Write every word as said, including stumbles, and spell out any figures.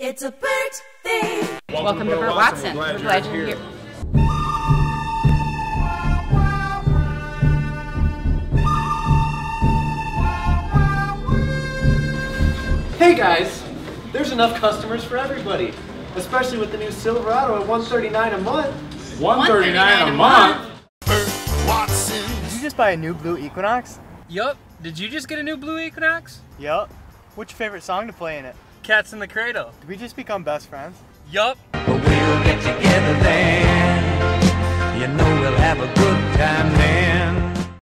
It's a Burt thing. Welcome, Welcome to Burt Watson. Watson. We're glad, We're glad you're, you're here. here. Hey guys, there's enough customers for everybody, especially with the new Silverado at one thirty-nine a month. one thirty-nine a month. Burt Watson. Did you just buy a new blue Equinox? Yup. Did you just get a new blue Equinox? Yup. What's your favorite song to play in it? Cats in the Cradle. Did we just become best friends? Yup. But we'll get together then. You know we'll have a good time then.